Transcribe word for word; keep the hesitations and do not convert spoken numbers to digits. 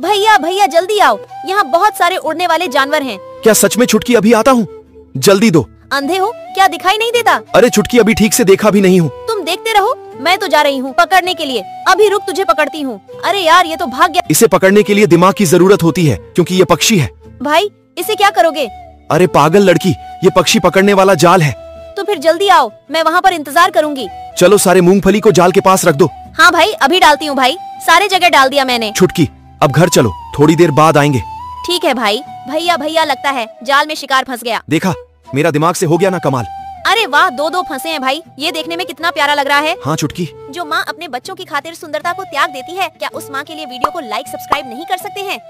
भैया भैया जल्दी आओ, यहाँ बहुत सारे उड़ने वाले जानवर हैं। क्या सच में छुटकी? अभी आता हूँ, जल्दी दो। अंधे हो क्या, दिखाई नहीं देता? अरे छुटकी, अभी ठीक से देखा भी नहीं हूँ। तुम देखते रहो, मैं तो जा रही हूँ पकड़ने के लिए। अभी रुक, तुझे पकड़ती हूँ। अरे यार, ये तो भाग गया। इसे पकड़ने के लिए दिमाग की जरूरत होती है क्योंकि ये पक्षी है। भाई इसे क्या करोगे? अरे पागल लड़की, ये पक्षी पकड़ने वाला जाल है। तो फिर जल्दी आओ, मैं वहाँ पर इंतजार करूँगी। चलो सारे मूंगफली को जाल के पास रख दो। हाँ भाई, अभी डालती हूँ भाई, सारे जगह डाल दिया मैंने। छुटकी अब घर चलो, थोड़ी देर बाद आएंगे। ठीक है भाई। भैया भैया, लगता है जाल में शिकार फंस गया। देखा, मेरा दिमाग से हो गया ना कमाल। अरे वाह, दो दो फंसे हैं भाई, ये देखने में कितना प्यारा लग रहा है। हाँ छुटकी, जो माँ अपने बच्चों की खातिर सुंदरता को त्याग देती है, क्या उस माँ के लिए वीडियो को लाइक सब्सक्राइब नहीं कर सकते हैं?